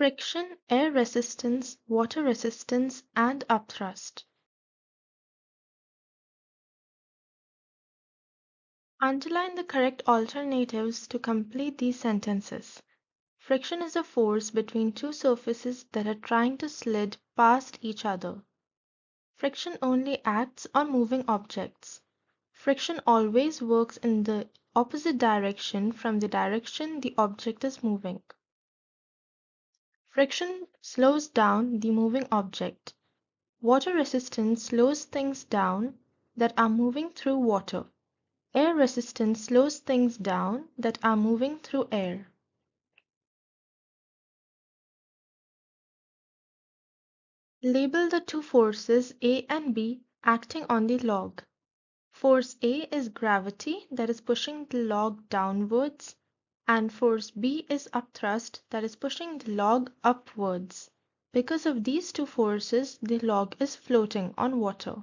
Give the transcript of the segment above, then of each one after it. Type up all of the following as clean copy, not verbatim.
friction, air resistance, water resistance, and upthrust. Underline the correct alternatives to complete these sentences. Friction is a force between two surfaces that are trying to slide past each other. Friction only acts on moving objects. Friction always works in the opposite direction from the direction the object is moving. Friction slows down the moving object. Water resistance slows things down that are moving through water. Air resistance slows things down that are moving through air. Label the two forces A and B acting on the log. Force A is gravity that is pushing the log downwards, and force B is upthrust that is pushing the log upwards. Because of these two forces, the log is floating on water.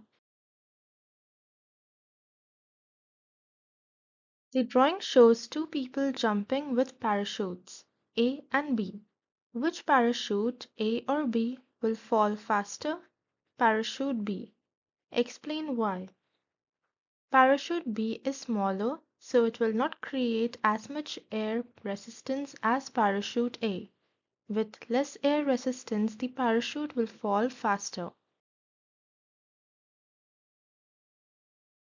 The drawing shows two people jumping with parachutes, A and B. Which parachute, A or B, will fall faster? Parachute B. Explain why. Parachute B is smaller, so it will not create as much air resistance as parachute A. With less air resistance, the parachute will fall faster.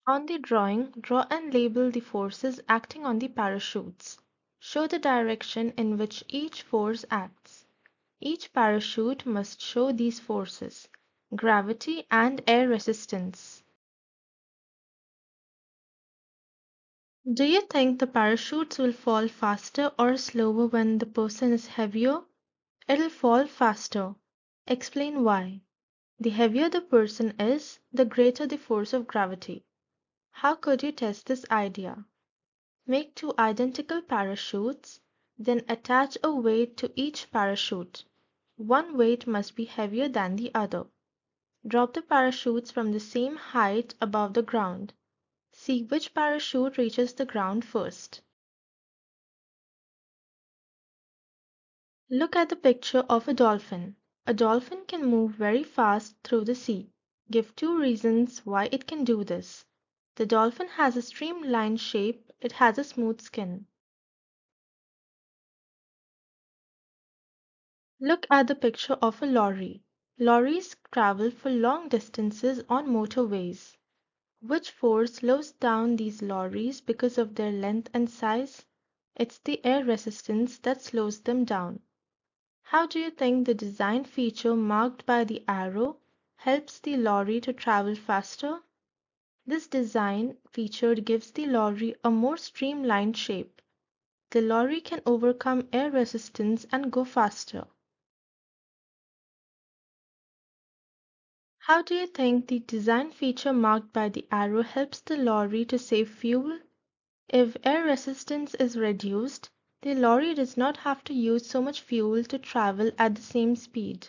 On the drawing, draw and label the forces acting on the parachutes. Show the direction in which each force acts. Each parachute must show these forces: gravity and air resistance. Do you think the parachutes will fall faster or slower when the person is heavier? It'll fall faster. Explain why. The heavier the person is, the greater the force of gravity. How could you test this idea? Make two identical parachutes, then attach a weight to each parachute. One weight must be heavier than the other. Drop the parachutes from the same height above the ground. See which parachute reaches the ground first. Look at the picture of a dolphin. A dolphin can move very fast through the sea. Give two reasons why it can do this. The dolphin has a streamlined shape. It has a smooth skin. Look at the picture of a lorry. Lorries travel for long distances on motorways. Which force slows down these lorries because of their length and size? It's the air resistance that slows them down. How do you think the design feature marked by the arrow helps the lorry to travel faster? This design feature gives the lorry a more streamlined shape. The lorry can overcome air resistance and go faster. How do you think the design feature marked by the arrow helps the lorry to save fuel? If air resistance is reduced, the lorry does not have to use so much fuel to travel at the same speed.